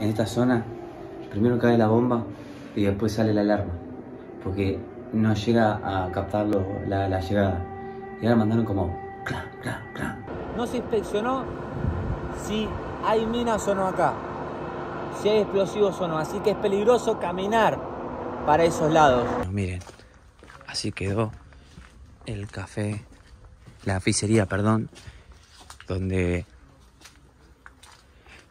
en esta zona, primero cae la bomba y después sale la alarma, porque no llega a captar la llegada. Y ahora mandaron como clan, clan, clan. No se inspeccionó si hay minas o no acá, si hay explosivos o no, así que es peligroso caminar para esos lados. Miren, así quedó el café, la pizzería, perdón, donde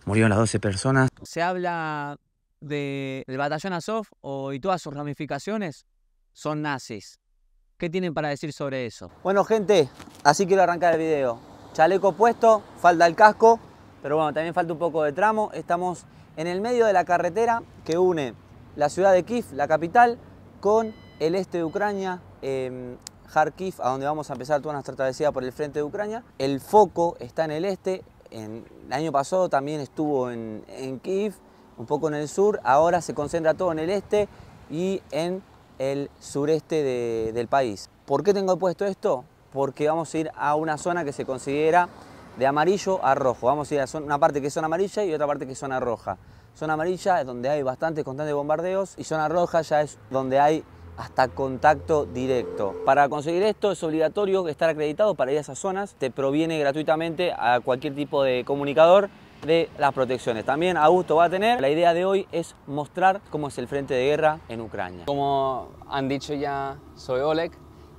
murieron las 12 personas. Se habla del batallón Azov y todas sus ramificaciones son nazis. ¿Qué tienen para decir sobre eso? Bueno, gente, así quiero arrancar el video. Chaleco puesto, falta el casco, pero bueno, también falta un poco de tramo. Estamos en el medio de la carretera que une la ciudad de Kyiv, la capital, con el este de Ucrania, Kharkiv, a donde vamos a empezar toda nuestra travesía por el frente de Ucrania. El foco está en el este. El año pasado también estuvo en Kyiv, un poco en el sur. Ahora se concentra todo en el este y en el sureste del país. ¿Por qué tengo puesto esto? Porque vamos a ir a una zona que se considera de amarillo a rojo. Vamos a ir a una parte que es zona amarilla y otra parte que es zona roja. Zona amarilla es donde hay bastantes constantes bombardeos y zona roja ya es donde hay hasta contacto directo. Para conseguir esto es obligatorio estar acreditado para ir a esas zonas. Te proviene gratuitamente a cualquier tipo de comunicador de las protecciones. También Augusto va a tener. La idea de hoy es mostrar cómo es el frente de guerra en Ucrania. Como han dicho ya, soy Oleg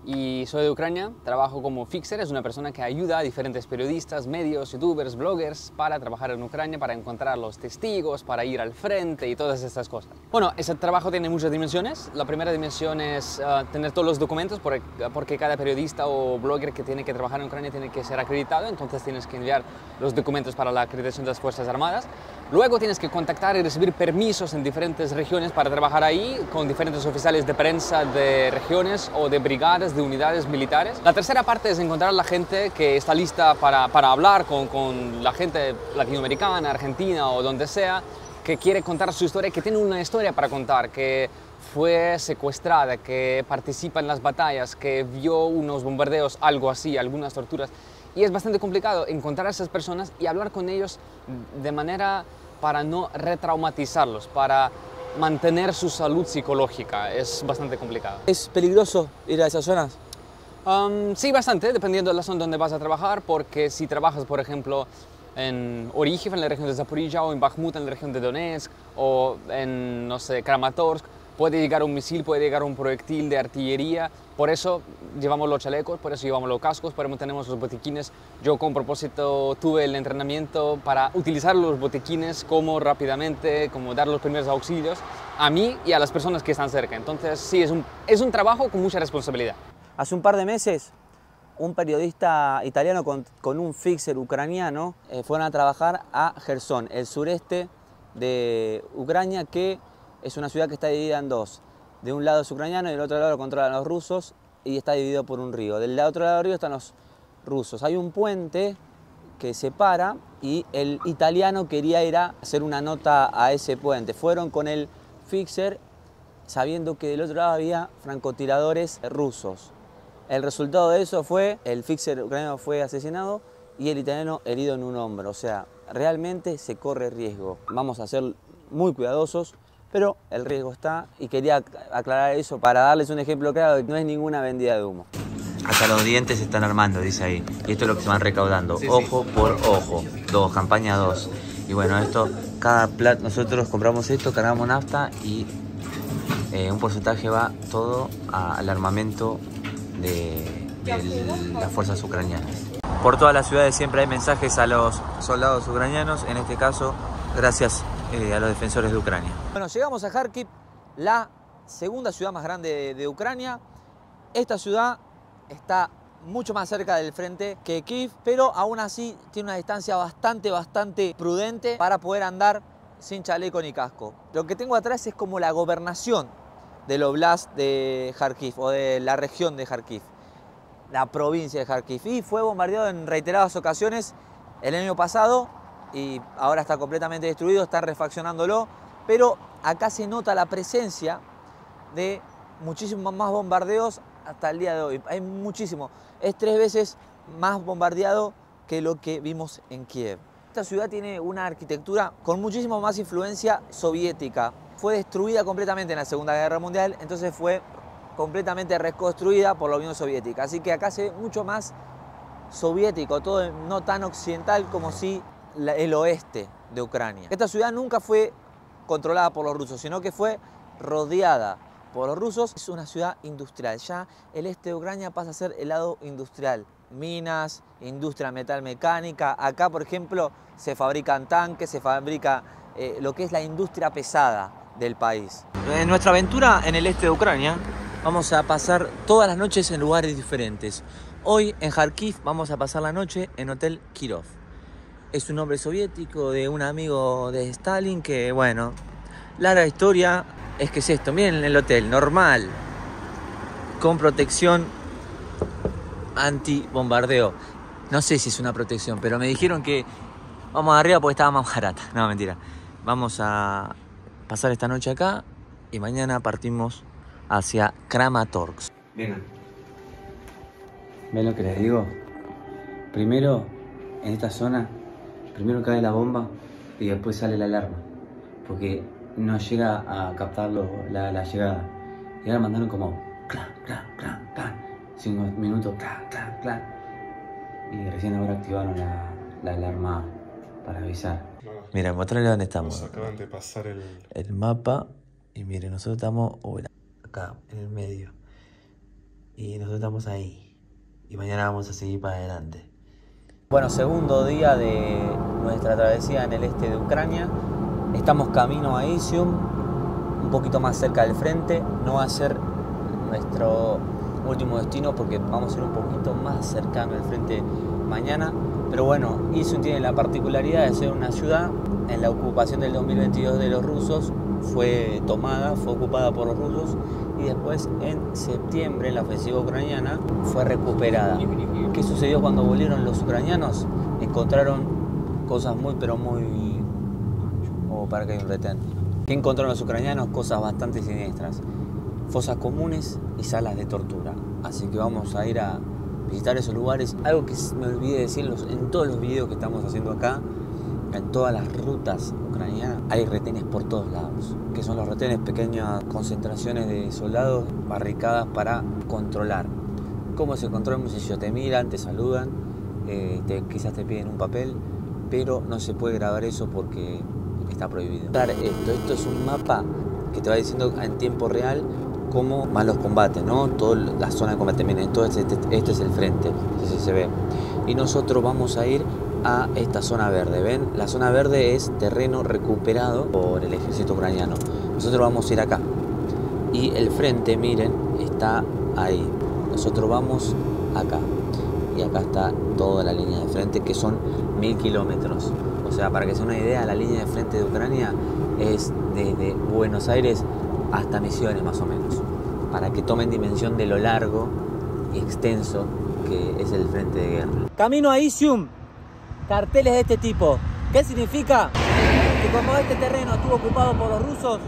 y soy de Ucrania. Trabajo como fixer, es una persona que ayuda a diferentes periodistas, medios, youtubers, bloggers para trabajar en Ucrania, para encontrar los testigos, para ir al frente y todas estas cosas. Bueno, ese trabajo tiene muchas dimensiones. La primera dimensión es tener todos los documentos porque cada periodista o blogger que tiene que trabajar en Ucrania tiene que ser acreditado, entonces tienes que enviar los documentos para la acreditación de las Fuerzas Armadas. Luego tienes que contactar y recibir permisos en diferentes regiones para trabajar ahí con diferentes oficiales de prensa de regiones o de brigadas, de unidades militares. La tercera parte es encontrar la gente que está lista para hablar con la gente latinoamericana, argentina o donde sea, que quiere contar su historia, que tiene una historia para contar, que fue secuestrada, que participa en las batallas, que vio unos bombardeos, algo así, algunas torturas. Y es bastante complicado encontrar a esas personas y hablar con ellos de manera para no retraumatizarlos, para mantener su salud psicológica. Es bastante complicado. ¿Es peligroso ir a esas zonas? Sí, bastante, dependiendo de la zona donde vas a trabajar, porque si trabajas, por ejemplo, en Orihiv, en la región de Zaporizhia, o en Bakhmut, en la región de Donetsk, o en, no sé, Kramatorsk, puede llegar un misil, puede llegar un proyectil de artillería. Por eso llevamos los chalecos, por eso llevamos los cascos, por eso tenemos los botiquines. Yo con propósito tuve el entrenamiento para utilizar los botiquines como rápidamente, como dar los primeros auxilios a mí y a las personas que están cerca. Entonces sí, es un trabajo con mucha responsabilidad. Hace un par de meses un periodista italiano con un fixer ucraniano fueron a trabajar a Kherson, el sureste de Ucrania, que es una ciudad que está dividida en dos. De un lado es ucraniano y del otro lado lo controlan los rusos y está dividido por un río. Del otro lado del río están los rusos. Hay un puente que separa y el italiano quería ir a hacer una nota a ese puente. Fueron con el fixer sabiendo que del otro lado había francotiradores rusos. El resultado de eso fue el fixer ucraniano fue asesinado y el italiano herido en un hombro. O sea, realmente se corre riesgo. Vamos a ser muy cuidadosos, pero el riesgo está y quería aclarar eso para darles un ejemplo claro de que no es ninguna vendida de humo. Hasta los dientes se están armando, dice ahí. Y esto es lo que se van recaudando, sí, ojo sí, por ojo. Dos, campaña dos. Y bueno, esto, cada plato, nosotros compramos esto, cargamos nafta y un porcentaje va todo al armamento de las fuerzas ucranianas. Por todas las ciudades siempre hay mensajes a los soldados ucranianos, en este caso, gracias a los defensores de Ucrania. Bueno, llegamos a Kharkiv, la segunda ciudad más grande de Ucrania. Esta ciudad está mucho más cerca del frente que Kiev, pero aún así tiene una distancia bastante prudente para poder andar sin chaleco ni casco. Lo que tengo atrás es como la gobernación del oblast de Kharkiv o de la región de Kharkiv, la provincia de Kharkiv, y fue bombardeado en reiteradas ocasiones el año pasado y ahora está completamente destruido, están refaccionándolo, pero acá se nota la presencia de muchísimos más bombardeos hasta el día de hoy. Hay muchísimo, es 3 veces más bombardeado que lo que vimos en Kiev. Esta ciudad tiene una arquitectura con muchísimo más influencia soviética. Fue destruida completamente en la Segunda Guerra Mundial, entonces fue completamente reconstruida por la Unión Soviética. Así que acá se ve mucho más soviético, todo no tan occidental como sí el oeste de Ucrania. Esta ciudad nunca fue controlada por los rusos, sino que fue rodeada por los rusos. Es una ciudad industrial, ya el este de Ucrania pasa a ser el lado industrial. Minas, industria metalmecánica, acá por ejemplo se fabrican tanques, se fabrica lo que es la industria pesada del país. En nuestra aventura en el este de Ucrania vamos a pasar todas las noches en lugares diferentes. Hoy en Kharkiv vamos a pasar la noche en Hotel Kirov. Es un nombre soviético de un amigo de Stalin que, bueno, larga historia. Es que es esto, miren el hotel, normal, con protección antibombardeo. No sé si es una protección, pero me dijeron que vamos arriba porque estaba más barata. No, mentira. Vamos a pasar esta noche acá y mañana partimos hacia Kramatorsk. Vengan. ¿Ven lo que les digo? Primero, en esta zona, primero cae la bomba y después sale la alarma. Porque no llega a captar la llegada. Y ahora mandaron como clan, clan, clan, clan, 5 minutos, clan, clan, clan. Y recién ahora activaron la alarma para avisar. Mira, mostrarle dónde estamos. Nos acaban de pasar el mapa. Y miren, nosotros estamos acá, en el medio. Y nosotros estamos ahí. Y mañana vamos a seguir para adelante. Bueno, segundo día de nuestra travesía en el este de Ucrania. Estamos camino a Izium, un poquito más cerca del frente. No va a ser nuestro último destino porque vamos a ir un poquito más cercano al frente mañana. Pero bueno, Izium tiene la particularidad de ser una ciudad en la ocupación del 2022 de los rusos. Fue tomada, fue ocupada por los rusos y después en septiembre en la ofensiva ucraniana fue recuperada. ¿Qué sucedió cuando volvieron los ucranianos? Encontraron cosas muy pero muy... para que hay un retén. ¿Qué encontraron los ucranianos? Cosas bastante siniestras. Fosas comunes y salas de tortura. Así que vamos a ir a visitar esos lugares. Algo que me olvidé decirlos en todos los videos que estamos haciendo acá, en todas las rutas ucranianas, hay retenes por todos lados. Que son los retenes, pequeñas concentraciones de soldados barricadas para controlar. ¿Cómo se controlan? Si ellos te miran, te saludan, quizás te piden un papel, pero no se puede grabar eso porque está prohibido. Esto es un mapa que te va diciendo en tiempo real cómo van los combates, ¿no? Toda la zona de combate. Miren, todo este es el frente, si se ve. Y nosotros vamos a ir a esta zona verde, ¿ven? La zona verde es terreno recuperado por el ejército ucraniano. Nosotros vamos a ir acá. Y el frente, miren, está ahí. Nosotros vamos acá. Y acá está toda la línea de frente, que son 1000 kilómetros. O sea, para que se den una idea, la línea de frente de Ucrania es desde Buenos Aires hasta Misiones, más o menos. Para que tomen dimensión de lo largo y extenso que es el frente de guerra. Camino a Izium, carteles de este tipo. ¿Qué significa? Que como este terreno estuvo ocupado por los rusos,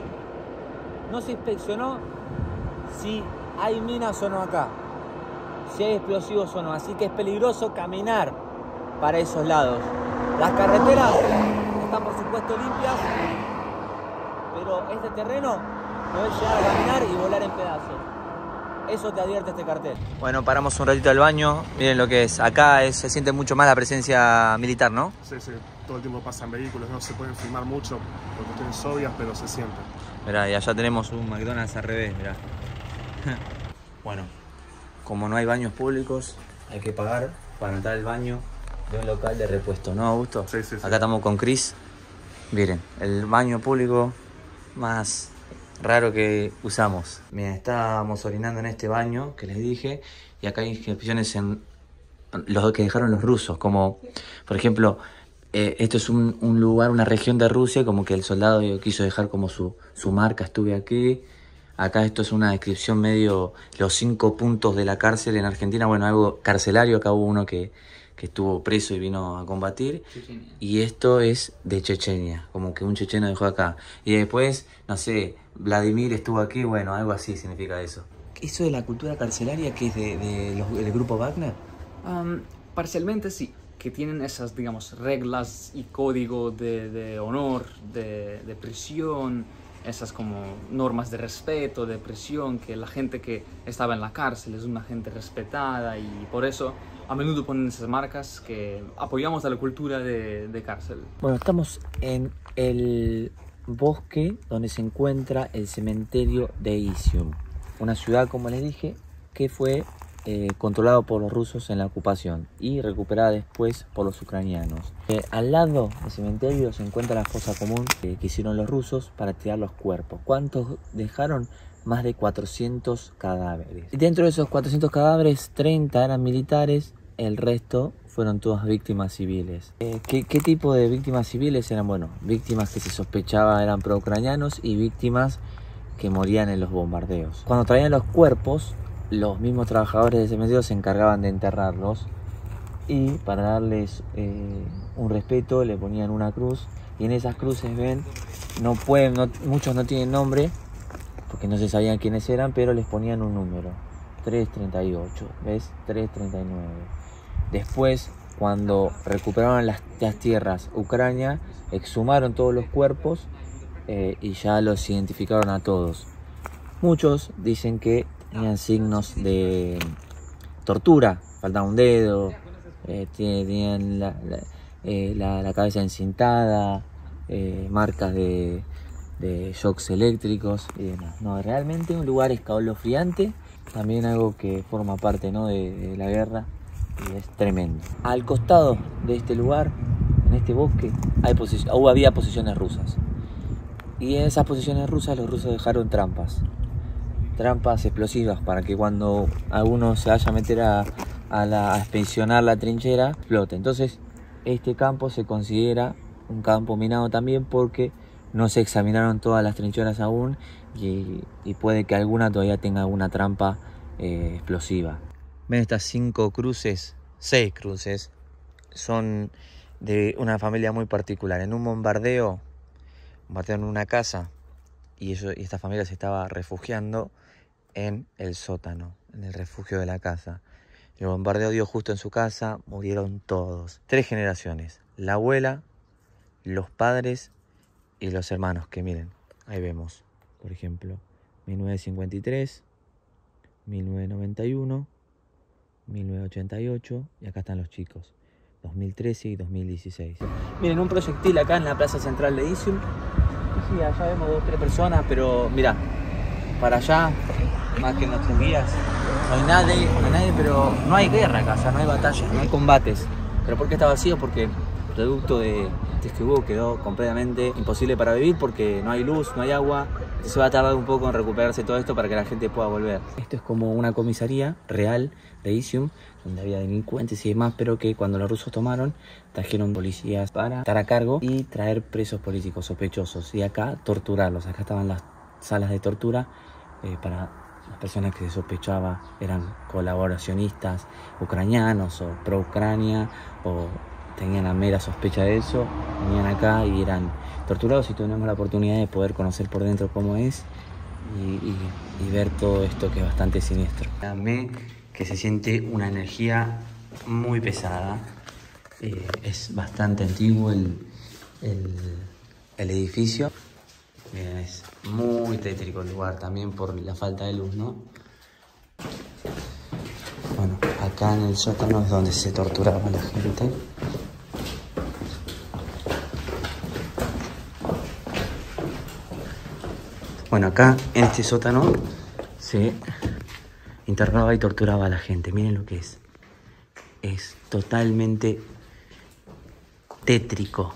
no se inspeccionó si hay minas o no acá. Si hay explosivos o no. Así que es peligroso caminar para esos lados. Las carreteras están por supuesto limpias, pero este terreno podés llegar a caminar y volar en pedazos. Eso te advierte este cartel. Bueno, paramos un ratito al baño. Miren lo que es. Acá se siente mucho más la presencia militar, ¿no? Sí, sí. Todo el tiempo pasan vehículos. No se pueden filmar mucho por cuestiones obvias, pero se siente. Mirá, y allá tenemos un McDonald's al revés, mirá. Bueno, como no hay baños públicos, hay que pagar para entrar al baño de un local de repuesto, ¿no, Augusto? Sí, sí, sí. Acá estamos con Chris. Miren, el baño público más raro que usamos. Miren, estábamos orinando en este baño que les dije. Y acá hay inscripciones en los que dejaron los rusos. Como, por ejemplo, esto es un lugar, una región de Rusia. Como que el soldado quiso dejar como su marca. Estuve aquí. Acá esto es una descripción medio... Los 5 puntos de la cárcel en Argentina. Bueno, algo carcelario. Acá hubo uno que estuvo preso y vino a combatir. Chechenia. Y esto es de Chechenia, como que un checheno dejó acá. Y después, no sé, Vladimir estuvo aquí, bueno, algo así significa eso. ¿Eso de la cultura carcelaria que es del grupo Wagner? Parcialmente sí. que tienen esas, digamos, reglas y código de honor, de prisión, esas como normas de respeto, de prisión, que la gente que estaba en la cárcel es una gente respetada, y por eso a menudo ponen esas marcas que apoyamos a la cultura de cárcel. Bueno, estamos en el bosque donde se encuentra el cementerio de Izium, una ciudad, como les dije, que fue controlado por los rusos en la ocupación y recuperada después por los ucranianos. Al lado del cementerio se encuentra la fosa común que hicieron los rusos para tirar los cuerpos. ¿Cuántos dejaron? Más de 400 cadáveres. Y dentro de esos 400 cadáveres, 30 eran militares, el resto fueron todas víctimas civiles. ¿Qué tipo de víctimas civiles eran? Bueno, víctimas que se sospechaba eran pro-ucranianos y víctimas que morían en los bombardeos. Cuando traían los cuerpos, los mismos trabajadores del cementerio se encargaban de enterrarlos, y para darles un respeto le ponían una cruz, y en esas cruces, ven, muchos no tienen nombre porque no se sabían quiénes eran, pero les ponían un número: 338, ¿ves? 339. Después, cuando recuperaron las tierras Ucrania, exhumaron todos los cuerpos y ya los identificaron a todos. Muchos dicen que tenían signos de tortura, faltaba un dedo, tenían la cabeza encintada, marcas de shocks eléctricos y demás. No, realmente un lugar escalofriante, también algo que forma parte, ¿no?, de la guerra, y es tremendo. Al costado de este lugar, en este bosque, había posiciones rusas, y en esas posiciones rusas los rusos dejaron trampas explosivas para que cuando alguno se vaya a meter a inspeccionar la trinchera, explote. Entonces este campo se considera un campo minado también, porque no se examinaron todas las trincheras aún, y puede que alguna todavía tenga alguna trampa explosiva. Ven, estas 6 cruces, son de una familia muy particular. En un bombardeo, bombardearon una casa, y esta familia se estaba refugiando en el sótano, en el refugio de la casa. El bombardeo dio justo en su casa, murieron todos. 3 generaciones: la abuela, los padres y los hermanos, que miren, ahí vemos, por ejemplo, 1953, 1991, 1988, y acá están los chicos, 2013 y 2016. Miren, un proyectil acá en la plaza central de Izium. Sí, allá vemos 2 o 3 personas, pero mirá, para allá, más que nuestros guías, no hay nadie, pero no hay guerra acá, o sea, no hay batallas, no hay combates. ¿Pero por qué está vacío? Porque el producto de este huevo quedó completamente imposible para vivir, porque no hay luz, no hay agua. Se va a tardar un poco en recuperarse todo esto para que la gente pueda volver. Esto es como una comisaría real de Izium, donde había delincuentes y demás, pero que cuando los rusos tomaron, trajeron policías para estar a cargo y traer presos políticos sospechosos, y acá torturarlos. Acá estaban las salas de tortura para las personas que se sospechaba eran colaboracionistas ucranianos o pro-Ucrania, o tenían la mera sospecha de eso. Venían acá y eran torturados, y tuvimos la oportunidad de poder conocer por dentro cómo es, y ver todo esto, que es bastante siniestro. Que se siente una energía muy pesada. Es bastante antiguo el edificio. Miren, es muy tétrico el lugar, también por la falta de luz, ¿no? Bueno, acá en el sótano es donde se torturaba la gente. Bueno, acá en este sótano se internaba y torturaba a la gente. Miren lo que es. Es totalmente tétrico,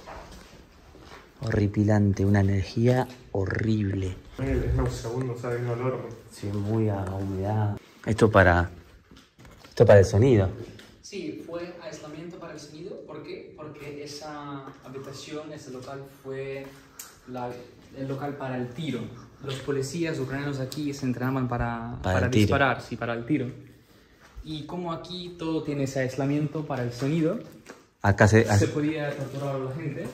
horripilante, una energía horrible. Es nauseabundo, sabe el olor. Sí, muy a humedad. Esto para el sonido. Sí, fue aislamiento para el sonido. ¿Por qué? Porque esa habitación, ese local, fue el local para el tiro. Los policías ucranianos aquí se entrenaban para disparar, sí, para el tiro. Y como aquí todo tiene ese aislamiento para el sonido, acá se podía torturar a la gente.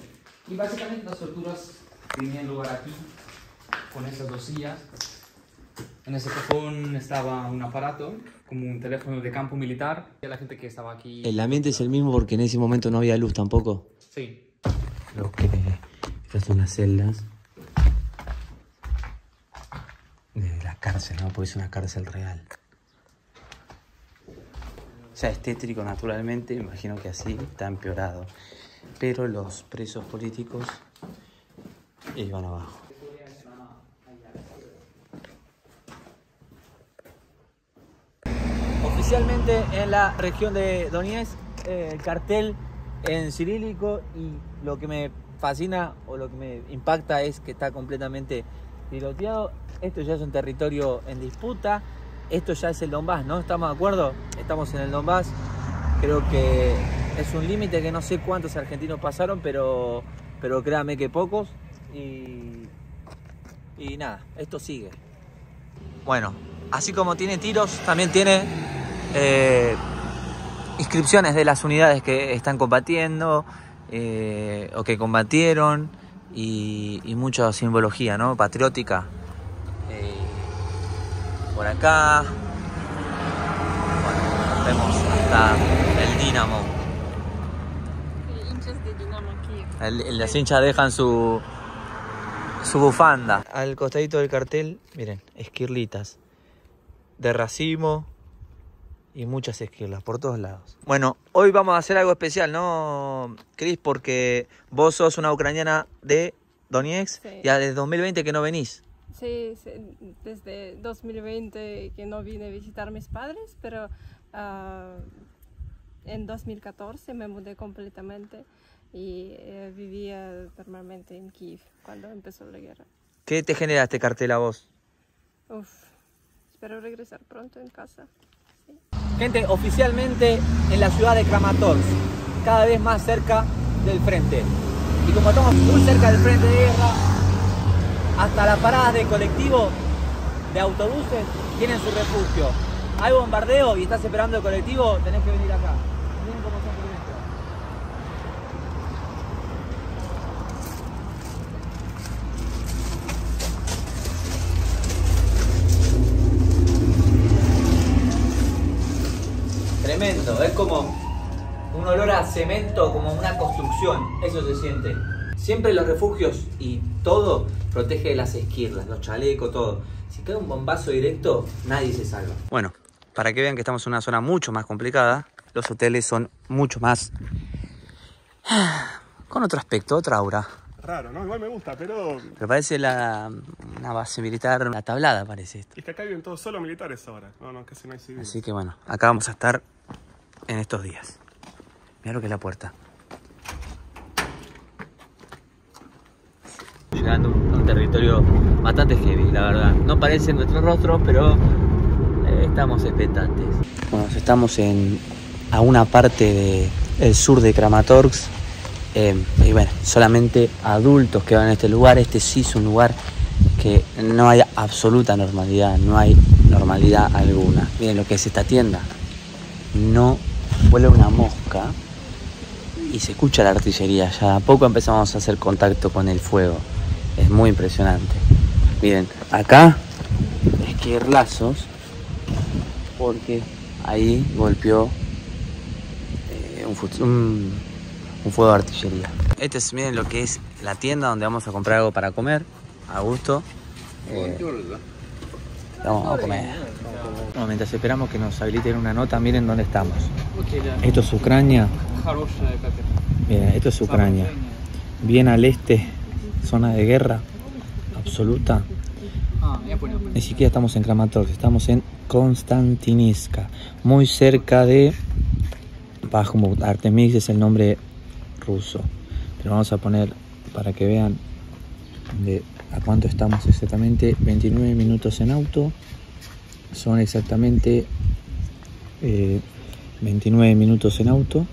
Y básicamente las torturas tenían lugar aquí, con esas dos sillas. En ese cajón estaba un aparato, como un teléfono de campo militar. Y la gente que estaba aquí... ¿El ambiente es el mismo porque en ese momento no había luz tampoco? Sí. Creo que estas son las celdas de la cárcel, ¿no? Porque es una cárcel real. O sea, es tétrico naturalmente, imagino que así está empeorado. Pero los presos políticos iban abajo. Oficialmente en la región de Donetsk, el cartel en cirílico, y lo que me fascina o lo que me impacta es que está completamente piloteado. Esto ya es un territorio en disputa, esto ya es el Donbass, ¿no? ¿Estamos de acuerdo? Estamos en el Donbass, creo que es un límite que no sé cuántos argentinos pasaron, pero créanme que pocos, y nada, esto sigue. Bueno, así como tiene tiros, también tiene... inscripciones de las unidades que están combatiendo o que combatieron, y mucha simbología, ¿no? Patriótica. Por acá. Bueno, nos vemos hasta el Dinamo. Hinchas de Dinamo Kiev. Las hinchas dejan su bufanda. Al costadito del cartel, miren, esquirlitas de racimo. Y muchas esquirlas, por todos lados. Bueno, hoy vamos a hacer algo especial, ¿no, Cris? Porque vos sos una ucraniana de Donetsk, sí. Ya desde 2020 que no venís. Sí, desde 2020 que no vine a visitar a mis padres, pero en 2014 me mudé completamente y vivía normalmente en Kiev cuando empezó la guerra. ¿Qué te genera este cartel a vos? Uf, espero regresar pronto en casa. Gente, oficialmente en la ciudad de Kramatorsk, cada vez más cerca del frente. Y como estamos muy cerca del frente de guerra, hasta las paradas de colectivo, de autobuses, tienen su refugio. Hay bombardeo y estás esperando el colectivo, tenés que venir acá. Miren cómo son tremendo, es como un olor a cemento, como una construcción, eso se siente. Siempre los refugios y todo protege de las esquirlas, los chalecos, todo. Si cae un bombazo directo, nadie se salva. Bueno, para que vean que estamos en una zona mucho más complicada, los hoteles son mucho más... con otro aspecto, otra aura. Raro, ¿no? Igual me gusta, pero... Pero parece una base militar, una tablada parece esto. Es que acá viven todos solo militares ahora, no, casi no hay civiles. Así que bueno, acá vamos a estar... en estos días. Mirá lo que es la puerta. Llegando a un territorio bastante heavy, la verdad. No parece nuestro rostro, pero estamos expectantes. Bueno, estamos a una parte del sur de Kramatorsk. Y bueno, solamente adultos que van a este lugar. Este sí es un lugar que no hay absoluta normalidad. No hay normalidad alguna. Miren lo que es esta tienda. No vuela una mosca y se escucha la artillería. Ya de a poco empezamos a hacer contacto con el fuego. Es muy impresionante. Miren, acá esquirlazos porque ahí golpeó un fuego de artillería. Miren lo que es la tienda donde vamos a comprar algo para comer a gusto. Vamos a comer. No, mientras esperamos que nos habiliten una nota, miren dónde estamos. Esto es Ucrania. Miren, esto es Ucrania. Bien al este, zona de guerra absoluta. Ni siquiera estamos en Kramatorsk, estamos en Konstantynivka, muy cerca de Bakhmut. Artemis es el nombre ruso. Pero vamos a poner para que vean a cuánto estamos exactamente. 29 minutos en auto. Son exactamente 29 minutos en auto.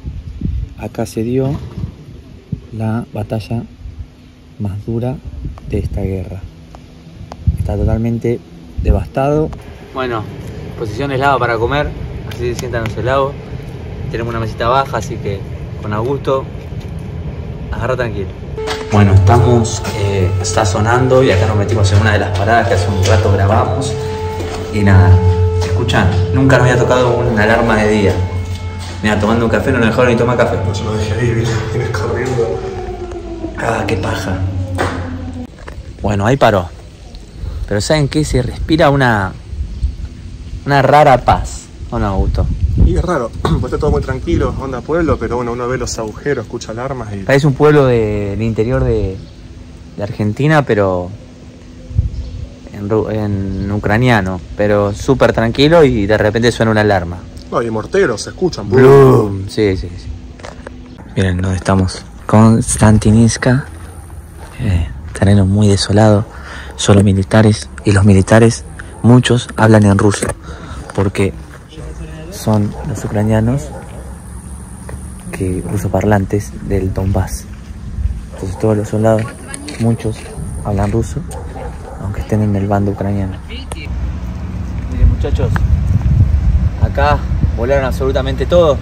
Acá se dio la batalla más dura de esta guerra. Está totalmente devastado. Bueno, posición helada para comer. Así se sientan los helados. Tenemos una mesita baja, así que con gusto. Agarra tranquilo. Bueno, está sonando y acá nos metimos en una de las paradas que hace un rato grabamos. Y nada, escucha, nunca nos había tocado una alarma de día. Mira, tomando un café no nos dejaron ni tomar café. No se lo dejé ahí, vienes corriendo. Ah, qué paja. Bueno, ahí paró. Pero ¿saben qué? Se respira una rara paz. ¿O no, Augusto? Y es raro, porque está todo muy tranquilo, onda pueblo, pero bueno, uno ve los agujeros, escucha alarmas y... Parece un pueblo del interior de Argentina, pero en ucraniano, pero súper tranquilo y de repente suena una alarma. No, y morteros, se escuchan. ¡Blum! Sí, sí, sí. Miren dónde estamos. Konstantynivka, terreno muy desolado, solo militares, y los militares, muchos, hablan en ruso, porque son los ucranianos que rusoparlantes del Donbass. Entonces todos los soldados, muchos, hablan ruso, aunque estén en el bando ucraniano. Miren muchachos, acá volaron absolutamente todo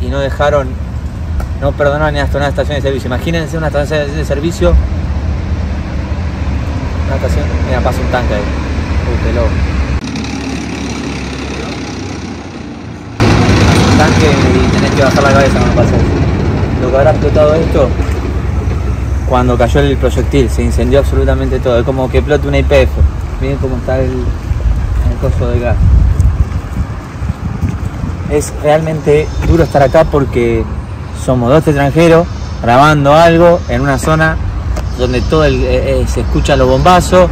y no dejaron, no perdonaron ni hasta una estación de servicio. Imagínense una estación de servicio, una estación, mira, pasa un tanque ahí. Uy, qué loco. Y tenés que bajar la cabeza cuando pasas. Lo que habrá explotado esto cuando cayó el proyectil, se incendió absolutamente todo. Es como que explota una IPF. Miren cómo está el coso de gas. Es realmente duro estar acá porque somos dos extranjeros grabando algo en una zona donde todo se escuchan los bombazos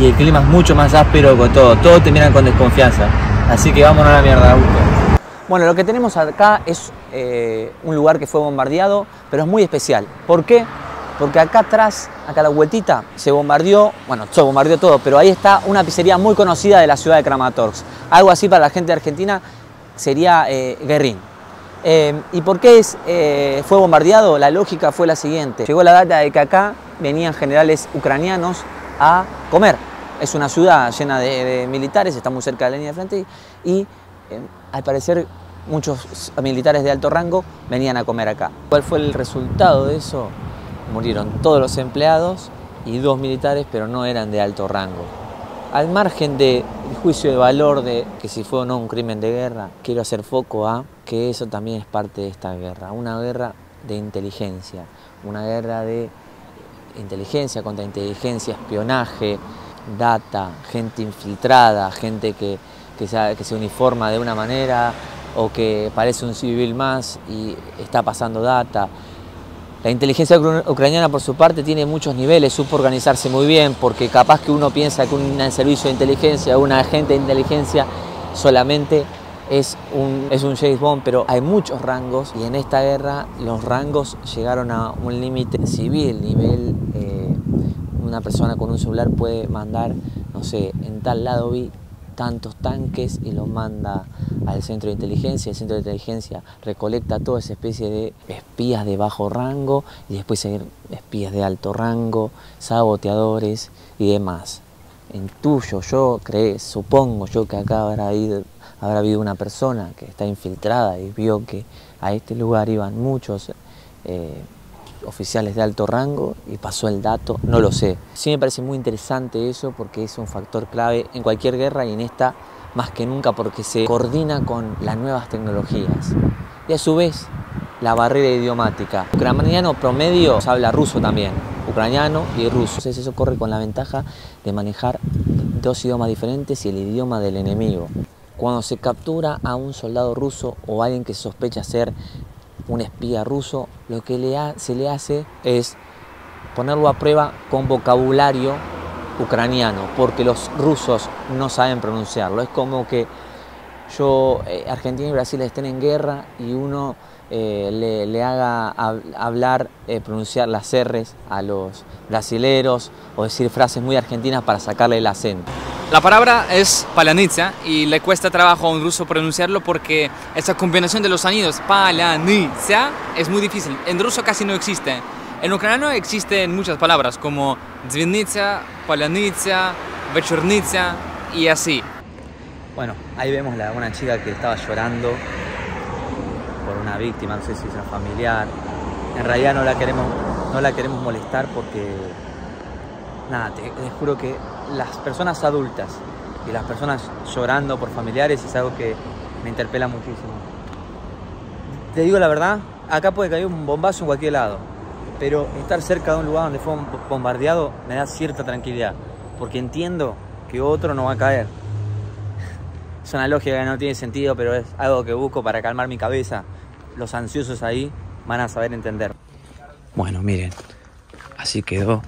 y el clima es mucho más áspero con todo. Todos te miran con desconfianza. Así que vámonos a la mierda, Augusto. Bueno, lo que tenemos acá es un lugar que fue bombardeado, pero es muy especial. ¿Por qué? Porque acá atrás, acá a la vueltita, se bombardeó, bueno, se bombardeó todo, pero ahí está una pizzería muy conocida de la ciudad de Kramatorsk. Algo así para la gente de Argentina sería Guerrín. ¿Y por qué fue bombardeado? La lógica fue la siguiente. Llegó la data de que acá venían generales ucranianos a comer. Es una ciudad llena de militares, está muy cerca de la línea de frente y al parecer muchos militares de alto rango venían a comer acá. ¿Cuál fue el resultado de eso? Murieron todos los empleados y dos militares, pero no eran de alto rango. Al margen del juicio de valor de que si fue o no un crimen de guerra, quiero hacer foco a que eso también es parte de esta guerra. Una guerra de inteligencia, una guerra de inteligencia contra inteligencia, espionaje, data, gente infiltrada, gente que se uniforma de una manera o que parece un civil más y está pasando data. La inteligencia ucraniana por su parte tiene muchos niveles, supo organizarse muy bien porque capaz que uno piensa que un servicio de inteligencia, un agente de inteligencia solamente es un James Bond, pero hay muchos rangos y en esta guerra los rangos llegaron a un límite civil, nivel una persona con un celular puede mandar, no sé, en tal lado vi tantos tanques y los manda al centro de inteligencia. El centro de inteligencia recolecta toda esa especie de espías de bajo rango y después hay espías de alto rango, saboteadores y demás. Intuyo, supongo yo que acá habrá habido una persona que está infiltrada y vio que a este lugar iban muchos oficiales de alto rango y pasó el dato, no lo sé. Sí me parece muy interesante eso porque es un factor clave en cualquier guerra y en esta más que nunca porque se coordina con las nuevas tecnologías. Y a su vez, la barrera idiomática. Ucraniano promedio habla ruso también, ucraniano y ruso. Entonces eso corre con la ventaja de manejar dos idiomas diferentes y el idioma del enemigo. Cuando se captura a un soldado ruso o alguien que sospecha ser un espía ruso, lo que se le hace es ponerlo a prueba con vocabulario ucraniano, porque los rusos no saben pronunciarlo. Es como que Argentina y Brasil estén en guerra y uno le haga hablar, pronunciar las R's a los brasileros o decir frases muy argentinas para sacarle el acento. La palabra es palanitsa y le cuesta trabajo a un ruso pronunciarlo porque esa combinación de los sonidos, palanitsa, es muy difícil. En ruso casi no existe. En ucraniano existen muchas palabras como dzvinitsa, palanitsa, vechernitsa y así. Bueno, ahí vemos a una chica que estaba llorando por una víctima, no sé si es una familiar. En realidad no la queremos molestar porque nada, te juro que las personas adultas y las personas llorando por familiares es algo que me interpela muchísimo. Te digo la verdad, acá puede caer un bombazo en cualquier lado, pero estar cerca de un lugar donde fue bombardeado me da cierta tranquilidad, porque entiendo que otro no va a caer. Es una lógica que no tiene sentido, pero es algo que busco para calmar mi cabeza. Los ansiosos ahí van a saber entender. Bueno, miren, así quedó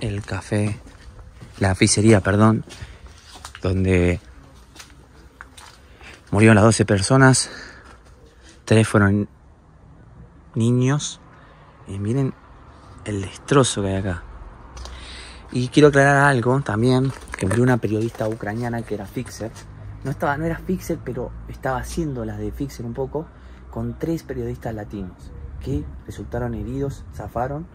el café, la pizzería, perdón, donde murieron las 12 personas, 3 fueron niños, y miren el destrozo que hay acá. Y quiero aclarar algo también, que murió una periodista ucraniana que era fixer. No era fixer, pero estaba haciendo las de fixer un poco, con 3 periodistas latinos que resultaron heridos, zafaron.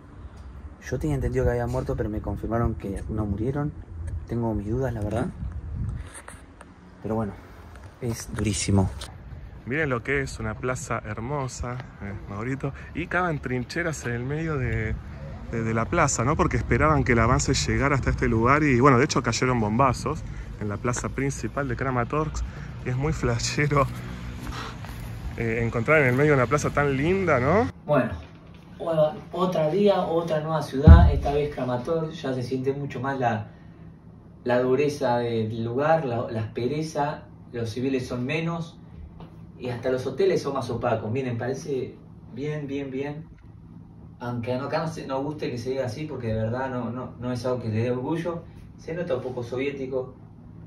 Yo tenía entendido que habían muerto, pero me confirmaron que no murieron. Tengo mis dudas, la verdad. Pero bueno, es durísimo. Miren lo que es, una plaza hermosa, Maurito. Y cavan trincheras en el medio de la plaza, ¿no? Porque esperaban que el avance llegara hasta este lugar. Y bueno, de hecho cayeron bombazos en la plaza principal de Kramatorsk. Y es muy flashero encontrar en el medio de una plaza tan linda, ¿no? Bueno, otro día, otra nueva ciudad. Esta vez Kramatorsk, ya se siente mucho más la dureza del lugar, la aspereza. Los civiles son menos y hasta los hoteles son más opacos. Miren, parece bien. Aunque acá no guste que se diga así, porque de verdad no es algo que le dé orgullo. Se nota un poco soviético,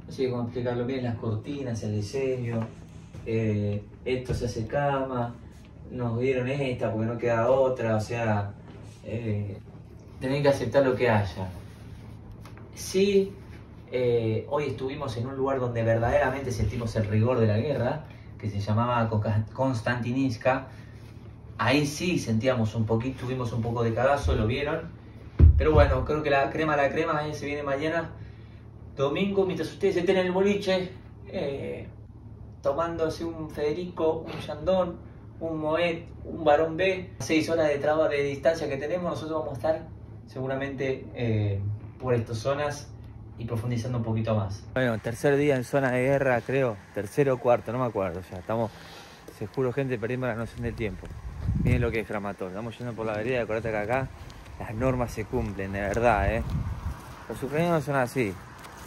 no sé cómo explicarlo bien. Las cortinas, el diseño, esto se hace cama, nos dieron esta porque no queda otra, o sea, tenés que aceptar lo que haya. Sí, hoy estuvimos en un lugar donde verdaderamente sentimos el rigor de la guerra, que se llamaba Konstantynivka. Ahí sí sentíamos un poquito, tuvimos un poco de cagazo, lo vieron. Pero bueno, creo que la crema se viene mañana, domingo, mientras ustedes estén en el boliche, tomándose un Federico, un Chandón, un Moet, un Barón B, 6 horas de traba de distancia que tenemos. Nosotros vamos a estar seguramente por estas zonas y profundizando un poquito más. Bueno, tercer día en zona de guerra, creo, tercero o cuarto, no me acuerdo ya. Estamos, se juro, gente, perdiendo la noción del tiempo. Miren lo que es Kramatorsk, estamos yendo por la vereda. Acordate que acá las normas se cumplen, de verdad, Los ucranianos son así,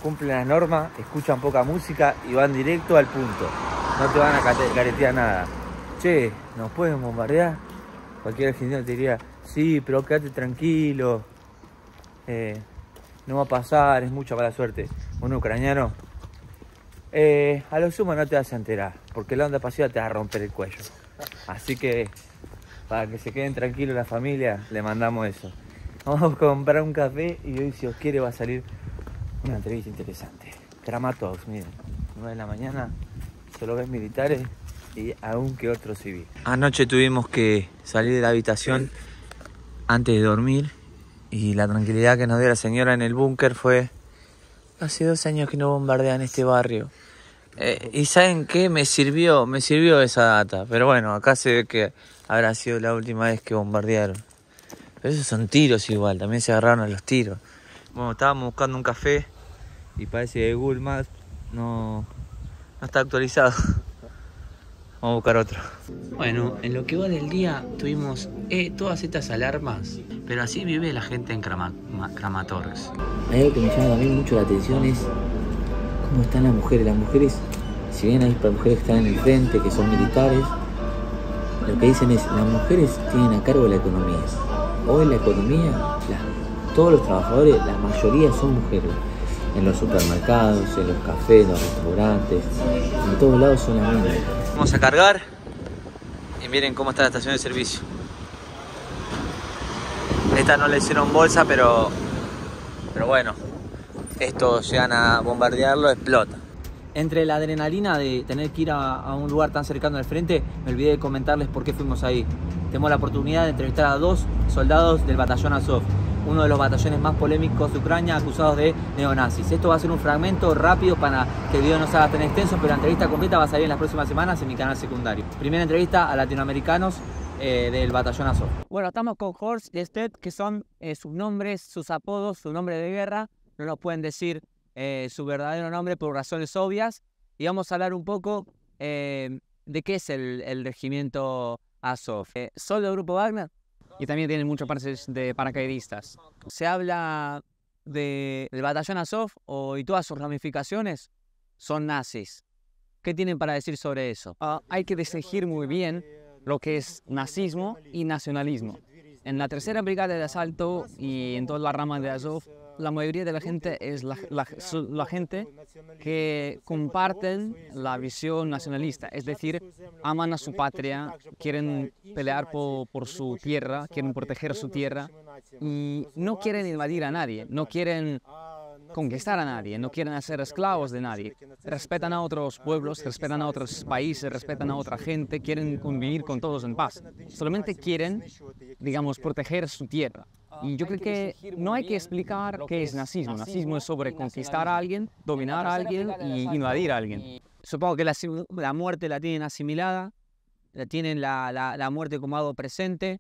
cumplen las normas, escuchan poca música y van directo al punto. No te van a caretear nada. Che, ¿nos pueden bombardear? Cualquier argentino te diría, sí, pero quédate tranquilo, no va a pasar, es mucha mala suerte. Un ucraniano, a lo sumo no te vas a enterar, porque la onda pasiva te va a romper el cuello. Así que, para que se queden tranquilos la familia, le mandamos eso. Vamos a comprar un café y hoy, si os quiere, va a salir una entrevista interesante. Kramatorsk, miren, 9 de la mañana, solo ves militares y aún que otro civil. Anoche tuvimos que salir de la habitación antes de dormir y la tranquilidad que nos dio la señora en el búnker fue: hace 2 años que no bombardean este barrio. Y ¿saben qué? Me sirvió esa data. Pero bueno, acá se ve que habrá sido la última vez que bombardearon. Pero esos son tiros igual, también se agarraron a los tiros. Bueno, estábamos buscando un café y parece que Google Maps no está actualizado. Vamos a buscar otro. Bueno, en lo que va del día tuvimos todas estas alarmas, pero así vive la gente en Kramatorsk. Hay algo que me llama también mucho la atención, es cómo están las mujeres. Las mujeres, si bien hay mujeres que están en el frente, que son militares, lo que dicen es, las mujeres tienen a cargo la economía. Hoy la economía, todos los trabajadores, la mayoría son mujeres. En los supermercados, en los cafés, en los restaurantes, en todos lados son las mismas. Vamos a cargar y miren cómo está la estación de servicio. Esta no le hicieron bolsa, pero bueno, estos llegan a bombardearlo, explota. Entre la adrenalina de tener que ir a un lugar tan cercano al frente, me olvidé de comentarles por qué fuimos ahí. Tenemos la oportunidad de entrevistar a 2 soldados del batallón Azov, uno de los batallones más polémicos de Ucrania, acusados de neonazis. Esto va a ser un fragmento rápido para que el video no se haga tan extenso, pero la entrevista completa va a salir en las próximas semanas en mi canal secundario. Primera entrevista a latinoamericanos del batallón Azov. Bueno, estamos con Horst y Stead, que son sus nombres, sus apodos, su nombre de guerra. No nos pueden decir su verdadero nombre por razones obvias, y vamos a hablar un poco de qué es el regimiento Azov. ¿Solo el grupo Wagner? Y también tienen muchas partes de paracaidistas. Se habla del batallón Azov y todas sus ramificaciones son nazis. ¿Qué tienen para decir sobre eso? Hay que distinguir muy bien lo que es nazismo y nacionalismo. En la tercera brigada de asalto y en toda la rama de Azov, la mayoría de la gente es la gente que comparten la visión nacionalista, es decir, aman a su patria, quieren pelear por su tierra, quieren proteger su tierra y no quieren invadir a nadie, no quieren conquistar a nadie, no quieren hacer esclavos de nadie. Respetan a otros pueblos, respetan a otros países, respetan a otra gente, quieren convivir con todos en paz. Solamente quieren, digamos, proteger su tierra. Y yo creo que no hay que explicar qué es nazismo. Nazismo es sobre conquistar a alguien, dominar a alguien y invadir a alguien. Supongo que la muerte la tienen asimilada, la tienen la muerte como algo presente.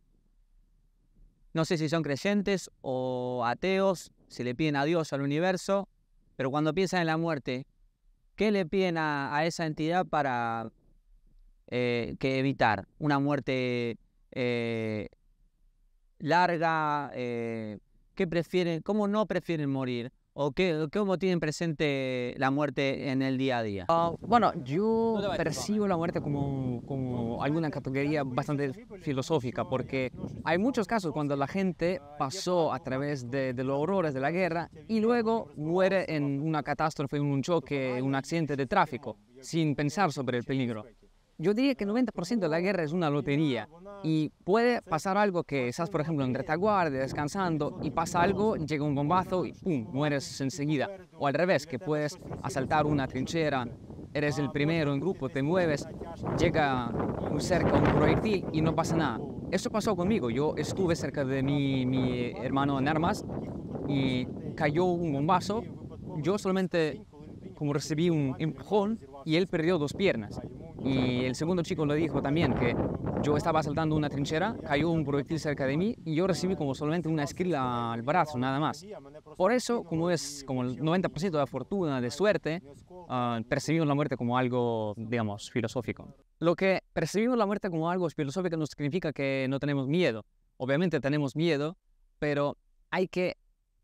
No sé si son creyentes o ateos, si le piden a Dios, al universo, pero cuando piensan en la muerte, ¿qué le piden a esa entidad para que evitar una muerte larga? ¿Qué prefieren? ¿Cómo no prefieren morir? ¿O cómo tienen presente la muerte en el día a día? Bueno, yo percibo la muerte como alguna categoría bastante filosófica, porque hay muchos casos cuando la gente pasó a través de los horrores de la guerra y luego muere en una catástrofe, en un choque, un accidente de tráfico, sin pensar sobre el peligro. Yo diría que el 90% de la guerra es una lotería y puede pasar algo que estás, por ejemplo, en retaguardia, descansando, y pasa algo, llega un bombazo y ¡pum!, mueres enseguida. O al revés, que puedes asaltar una trinchera, eres el primero en grupo, te mueves, llega muy cerca un proyectil y no pasa nada. Eso pasó conmigo. Yo estuve cerca de mi hermano en armas y cayó un bombazo. Yo solamente como recibí un empujón y él perdió dos piernas. Y el segundo chico lo dijo también, que yo estaba asaltando una trinchera, cayó un proyectil cerca de mí y yo recibí como solamente una esquila al brazo, nada más. Por eso, como es como el 90% de fortuna, de suerte, percibimos la muerte como algo, digamos, filosófico. Lo que percibimos la muerte como algo filosófico no significa que no tenemos miedo. Obviamente tenemos miedo, pero hay que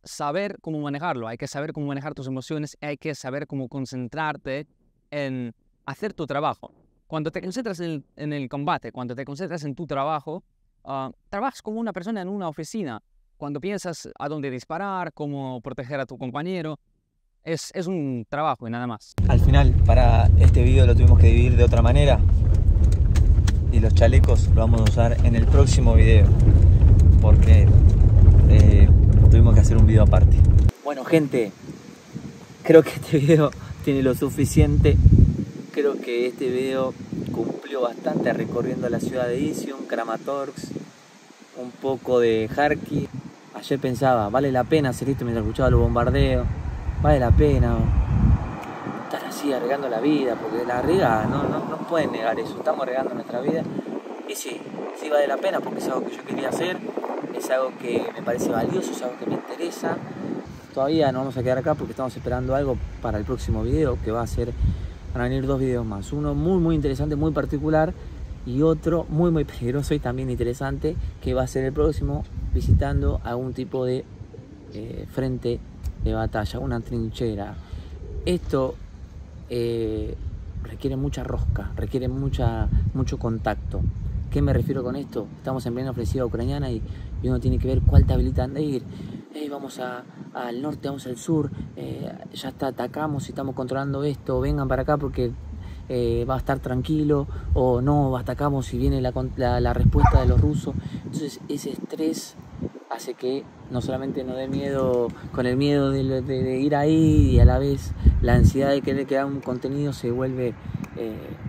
saber cómo manejarlo, hay que saber cómo manejar tus emociones, hay que saber cómo concentrarte en hacer tu trabajo. Cuando te concentras en el combate, cuando te concentras en tu trabajo, trabajas como una persona en una oficina. Cuando piensas a dónde disparar, cómo proteger a tu compañero, es un trabajo y nada más. Al final, para este video lo tuvimos que dividir de otra manera y los chalecos lo vamos a usar en el próximo video porque tuvimos que hacer un video aparte. Bueno, gente, creo que este video tiene lo suficiente. Creo que este video cumplió bastante recorriendo la ciudad de Izium, Kramatorsk, un poco de Kharkiv. Ayer pensaba, vale la pena hacer esto mientras escuchaba los bombardeos, vale la pena estar así arriesgando la vida, porque la arriesga, no pueden negar eso, estamos arriesgando nuestra vida. Y sí vale la pena porque es algo que yo quería hacer, es algo que me parece valioso, es algo que me interesa. Todavía no vamos a quedar acá porque estamos esperando algo para el próximo video que va a ser... Van a venir dos videos más, uno muy interesante, muy particular, y otro muy peligroso y también interesante, que va a ser el próximo, visitando algún tipo de frente de batalla, una trinchera. Esto requiere mucha rosca, requiere mucho contacto. ¿Qué me refiero con esto? Estamos en plena ofensiva ucraniana y uno tiene que ver cuál te habilitan de ir. Vamos al norte, vamos al sur, ya está, atacamos y estamos controlando esto, vengan para acá porque va a estar tranquilo, o no, atacamos y viene la respuesta de los rusos. Entonces ese estrés hace que no solamente nos dé miedo, con el miedo de ir ahí, y a la vez la ansiedad de querer crear un contenido se vuelve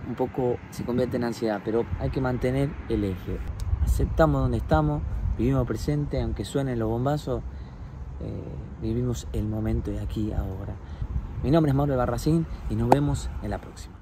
un poco, se convierte en ansiedad, pero hay que mantener el eje. Aceptamos donde estamos, vivimos presente, aunque suenen los bombazos. Vivimos el momento de aquí, ahora. Mi nombre es Mauro Barracín y nos vemos en la próxima.